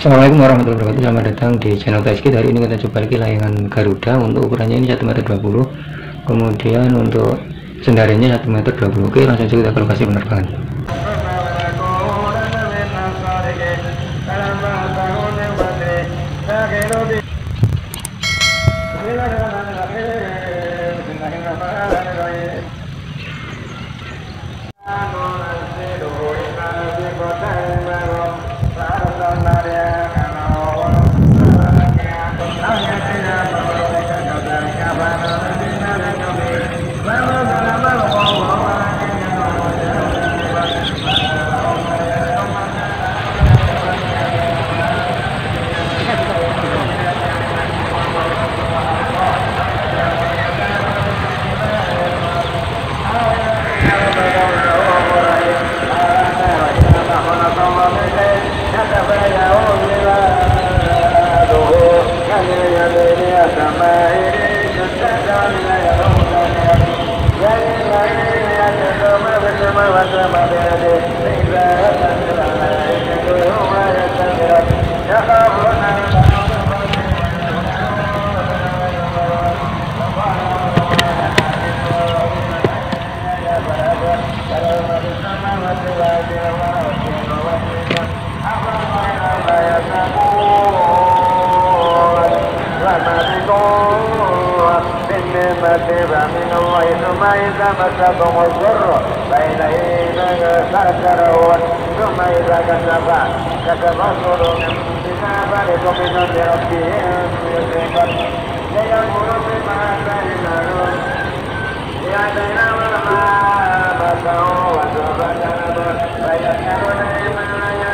Assalamualaikum warahmatullahi wabarakatuh. Selamat datang di channel TSK. Hari ini kita coba lagi layangan Garuda. Untuk ukurannya ini 1,20 meter, kemudian untuk sendaranya 1,20 meter. Oke, langsung saja kita ke lokasi penerbangan. Saya